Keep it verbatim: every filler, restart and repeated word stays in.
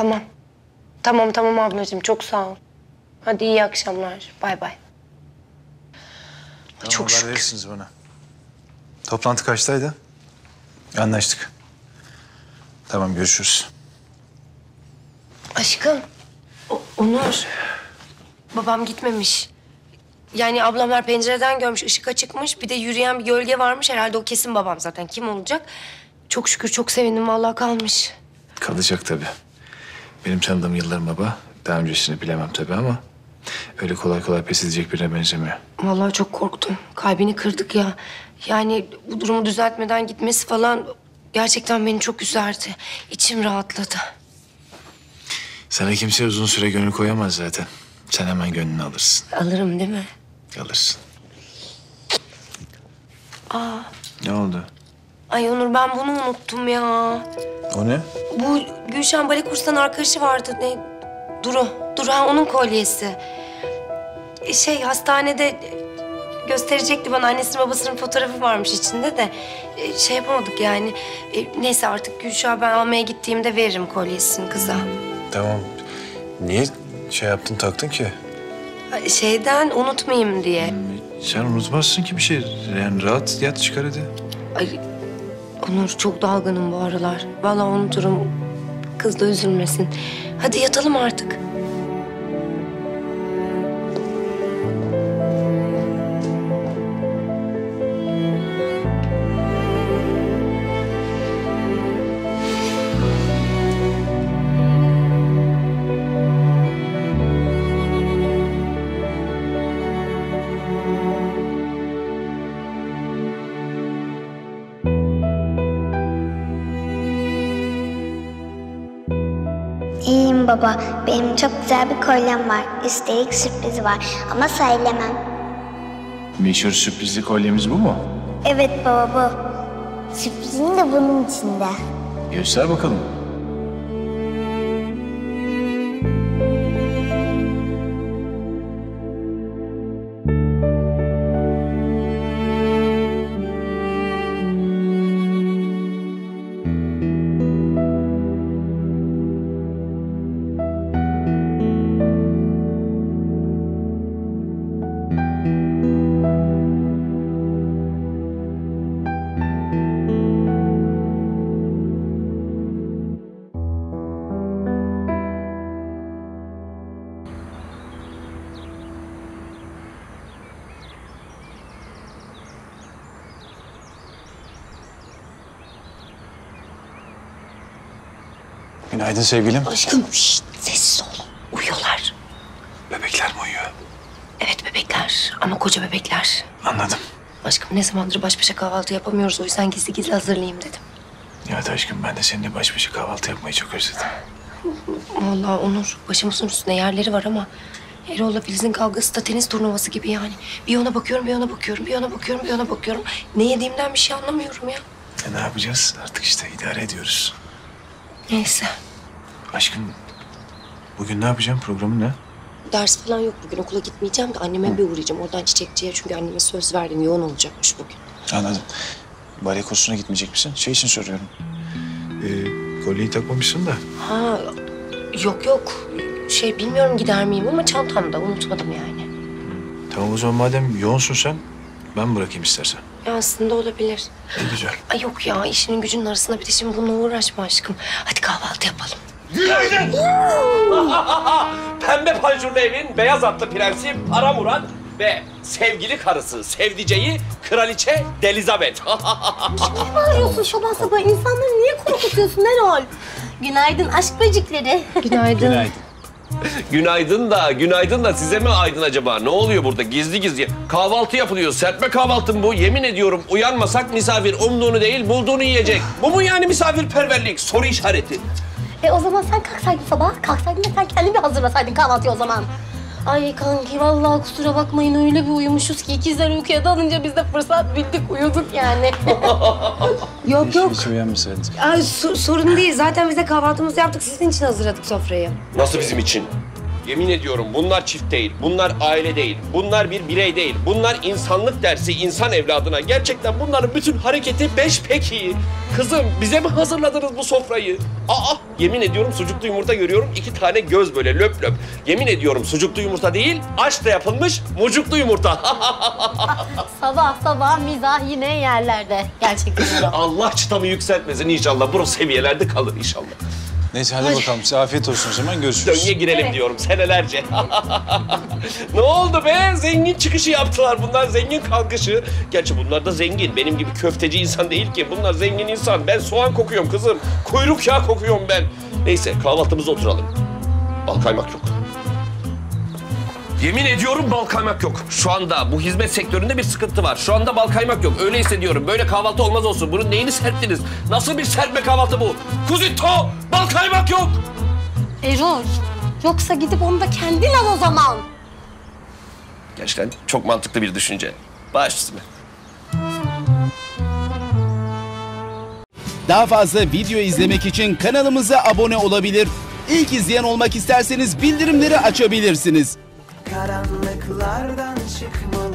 Tamam. Tamam tamam ablacığım, çok sağ ol. Hadi iyi akşamlar. Bay bay. Tamam, çok şükür. Haber verirsiniz bana. Toplantı kaçtaydı? Anlaştık. Tamam, görüşürüz. Aşkım. O Onur. Babam gitmemiş. Yani ablamlar pencereden görmüş, ışık açıkmış. Bir de yürüyen bir gölge varmış. Herhalde o kesin babam zaten. Kim olacak? Çok şükür, çok sevindim. Vallahi kalmış. Kalacak tabii. Benim tanıdığım yılların baba. Daha öncesini bilemem tabii ama... öyle kolay kolay pes edecek birine benzemiyor. Vallahi çok korktum. Kalbini kırdık ya. Yani bu durumu düzeltmeden gitmesi falan... gerçekten beni çok üzerdi. İçim rahatladı. Sana kimse uzun süre gönül koyamaz zaten. Sen hemen gönlünü alırsın. Alırım değil mi? Alırsın. Aa. Ne oldu? Ay Onur, ben bunu unuttum ya. O ne? Bu Gülşen bale kursundan arkadaşı vardı. Ne? Duru. Duru ha, onun kolyesi. Şey, hastanede gösterecekti bana. Annesinin babasının fotoğrafı varmış içinde de. Şey yapamadık yani. Neyse artık Gülşah, ben almaya gittiğimde veririm kolyesini kıza. Tamam. Niye şey yaptın, taktın ki? Şeyden, unutmayayım diye. Sen unutmazsın ki bir şey. Yani rahat yat, çıkar hadi. Ay Onur, çok dalgınım bu aralar. Vallahi unuturum. Kız da üzülmesin. Hadi yatalım artık. Baba, benim çok güzel bir kolyem var. Üstelik sürprizi var ama söylemem. Meşhur sürprizli kolyemiz bu mu? Evet baba, bu. Sürprizin de bunun içinde. Göster bakalım. Günaydın sevgilim. Aşkım, şişt, sessiz ol. Uyuyorlar. Bebekler mi uyuyor? Evet bebekler ama koca bebekler. Anladım. Aşkım, ne zamandır baş başa kahvaltı yapamıyoruz. O yüzden gizli gizli hazırlayayım dedim. Evet aşkım, ben de seninle baş başa kahvaltı yapmayı çok özledim. Vallahi Onur, başımızın üstüne yerleri var ama... Erol'la Filiz'in kavgası da tenis turnuvası gibi yani. Bir ona bakıyorum, bir ona bakıyorum, bir ona bakıyorum, bir ona bakıyorum. Ne yediğimden bir şey anlamıyorum ya. Ya ne yapacağız? Artık işte idare ediyoruz. Neyse. Aşkım, bugün ne yapacağım? Programın ne? Ders falan yok bugün. Okula gitmeyeceğim de anneme Hı. bir uğrayacağım. Oradan çiçekçiye, çünkü anneme söz verdim. Yoğun olacakmış bugün. Anladım. Bale kursuna gitmeyecek misin? Şey için soruyorum. Ee, kolyeyi takmamışsın da. Ha, yok yok. Şey, bilmiyorum gider miyim ama çantamda. Unutmadım yani. Tamam o zaman, madem yoğunsun sen, ben bırakayım istersen. Ya aslında olabilir. Ne güzel. Ay yok ya, işinin gücünün arasında bir de şimdi bununla uğraşma aşkım. Hadi kahvaltı yapalım. Günaydın! Pembe panjurlu evin beyaz atlı prensi Paramuran ve sevgili karısı, sevdiceği kraliçe Delizabet. Ne bağırıyorsun sabah sabah? İnsanları niye korkutuyorsun Erol? Günaydın aşk böcekleri. Günaydın. Günaydın. Günaydın da, günaydın da size mi aydın acaba? Ne oluyor burada gizli gizli? Kahvaltı yapılıyor, serpme kahvaltım bu. Yemin ediyorum uyanmasak misafir umduğunu değil bulduğunu yiyecek. Bu mu yani misafirperverlik? Soru işareti. E o zaman sen kalksaydın sabah, kalksaydın da sen kendin bir hazırlasaydın kahvaltıyı o zaman. Ay kanki, vallahi kusura bakmayın, öyle bir uyumuşuz ki ikizler uykuya dalınca biz de fırsat bildik, uyuduk yani. Yok hiç, yok. Hiç uyanmışsınız. Ay so sorun değil, zaten biz de kahvaltımızı yaptık, sizin için hazırladık sofrayı. Nasıl bizim için? yemin ediyorum bunlar çift değil, bunlar aile değil, bunlar bir birey değil. Bunlar insanlık dersi, insan evladına. Gerçekten bunların bütün hareketi beş peki. Kızım bize mi hazırladınız bu sofrayı? Aa, yemin ediyorum sucuklu yumurta görüyorum. İki tane göz böyle löp löp. Yemin ediyorum sucuklu yumurta değil, aşkla yapılmış mucuklu yumurta. Sabah sabah mizah yine yerlerde. Gerçekten. Allah çıtamı yükseltmesin inşallah. Burası seviyelerde kalır inşallah. Neyse hadi bakalım. Size afiyet olsun o zaman. Görüşürüz. Döngüye girelim evet. Diyorum senelerce. Ne oldu be? Zengin çıkışı yaptılar. Bunlar zengin kalkışı. Gerçi bunlar da zengin. Benim gibi köfteci insan değil ki. Bunlar zengin insan. Ben soğan kokuyorum kızım. Kuyruk yağı kokuyorum ben. Neyse kahvaltımıza oturalım. Bal kaymak yok. Yemin ediyorum bal kaymak yok. Şu anda bu hizmet sektöründe bir sıkıntı var. Şu anda bal kaymak yok. Öyle hissediyorum. Böyle kahvaltı olmaz olsun. Bunun neyini serptiniz? Nasıl bir serpme kahvaltı bu? Kuzito! Bal kaymak yok! Erol, yoksa gidip onu da kendin al o zaman. Gerçekten çok mantıklı bir düşünce. Baş üstüne. Daha fazla video izlemek için kanalımıza abone olabilir. İlk izleyen olmak isterseniz bildirimleri açabilirsiniz. Karanlıklardan çıkmalı.